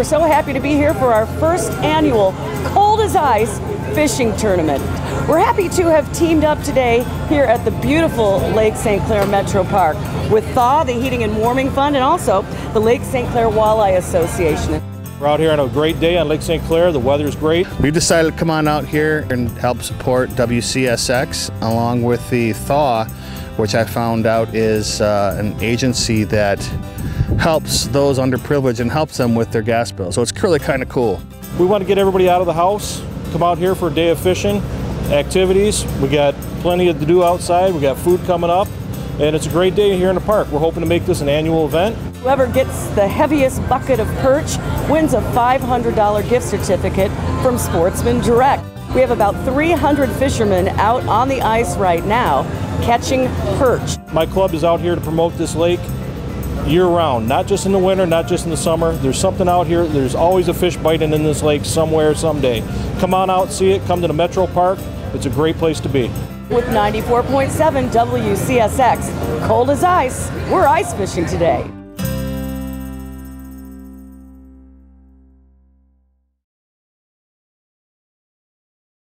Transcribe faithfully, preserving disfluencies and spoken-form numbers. We're so happy to be here for our first annual Cold as Ice Fishing Tournament. We're happy to have teamed up today here at the beautiful Lake Saint Clair Metropark with Thaw, the Heating and Warming Fund, and also the Lake Saint Clair Walleye Association. We're out here on a great day on Lake Saint Clair. The weather's great. We decided to come on out here and help support W C S X along with the Thaw, which I found out is uh, an agency that helps those underprivileged and helps them with their gas bill. So it's really kind of cool. We want to get everybody out of the house, come out here for a day of fishing, activities. We got plenty to do outside. We got food coming up, and it's a great day here in the park. We're hoping to make this an annual event. Whoever gets the heaviest bucket of perch wins a five hundred dollar gift certificate from Sportsmen's Direct. We have about three hundred fishermen out on the ice right now catching perch. My club is out here to promote this lake year-round, not just in the winter, not just in the summer. There's something out here. There's always a fish biting in this lake somewhere, someday. Come on out, see it. Come to the Metro Park. It's a great place to be. With ninety-four point seven W C S X, Cold as Ice, we're ice fishing today.